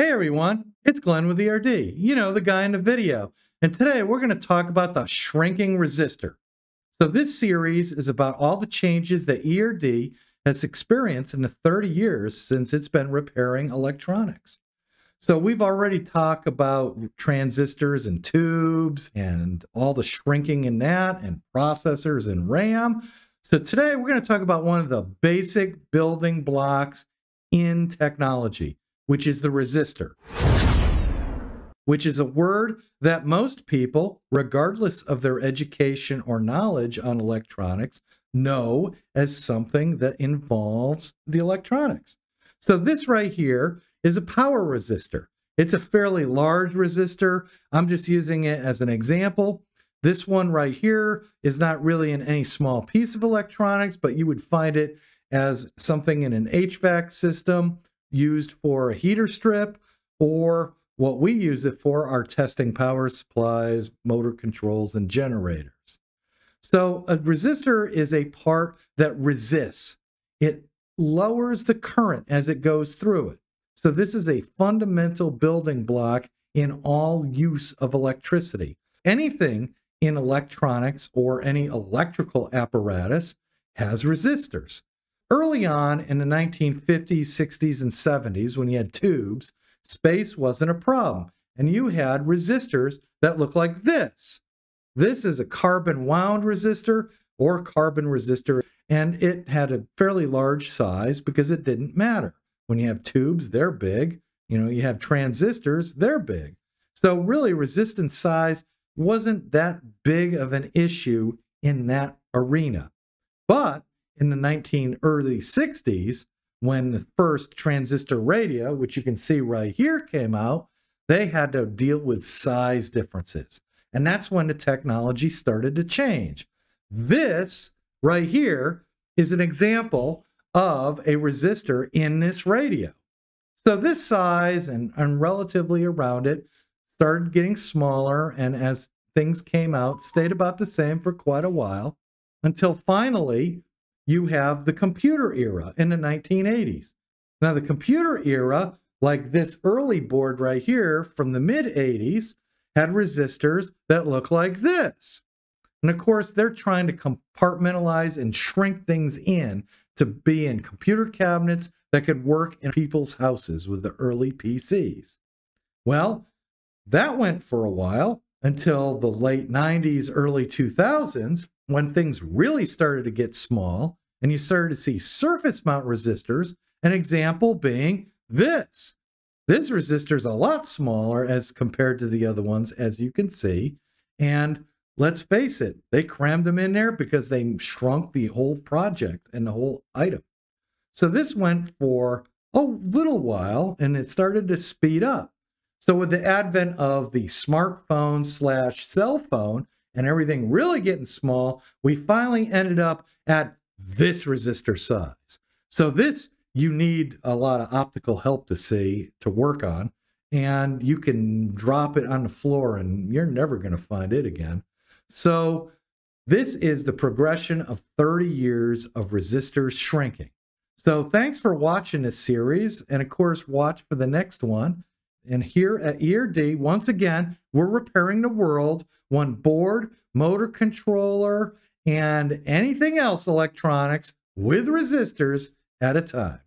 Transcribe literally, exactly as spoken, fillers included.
Hey everyone, it's Glenn with E R D, you know, the guy in the video, and today we're going to talk about the shrinking resistor. So this series is about all the changes that E R D has experienced in the thirty years since it's been repairing electronics. So we've already talked about transistors and tubes and all the shrinking in that, and processors and RAM. So today we're going to talk about one of the basic building blocks in technology, which is the resistor, which is a word that most people, regardless of their education or knowledge on electronics, know as something that involves the electronics. So this right here is a power resistor. It's a fairly large resistor. I'm just using it as an example. This one right here is not really in any small piece of electronics, but you would find it as something in an H V A C system, used for a heater strip, or what we use it for are testing power supplies, motor controls, and generators. So a resistor is a part that resists. It lowers the current as it goes through it. So this is a fundamental building block in all use of electricity. Anything in electronics or any electrical apparatus has resistors. Early on in the nineteen fifties, sixties, and seventies, when you had tubes, space wasn't a problem, and you had resistors that looked like this. This is a carbon wound resistor or carbon resistor, and it had a fairly large size because it didn't matter. When you have tubes, they're big. You know, you have transistors, they're big. So really, resistance size wasn't that big of an issue in that arena. But in the nineteen early sixties, when the first transistor radio, which you can see right here, came out, they had to deal with size differences. And that's when the technology started to change. This right here is an example of a resistor in this radio. So this size and, and relatively around it started getting smaller, and as things came out, stayed about the same for quite a while, until finally you have the computer era in the nineteen eighties. Now, the computer era, like this early board right here from the mid eighties, had resistors that look like this. And of course, they're trying to compartmentalize and shrink things in to be in computer cabinets that could work in people's houses with the early P Cs. Well, that went for a while until the late nineties, early two thousands, when things really started to get small, and you started to see surface mount resistors, an example being this. This resistor is a lot smaller as compared to the other ones, as you can see. And let's face it, they crammed them in there because they shrunk the whole project and the whole item. So this went for a little while, and it started to speed up. So with the advent of the smartphone slash cell phone and everything really getting small, we finally ended up at this resistor size. So this, you need a lot of optical help to see, to work on, and you can drop it on the floor and you're never going to find it again. So this is the progression of thirty years of resistors shrinking. So thanks for watching this series, and of course, watch for the next one. And here at E R D, once again, we're repairing the world, one board, motor controller, and anything else electronics with resistors at a time.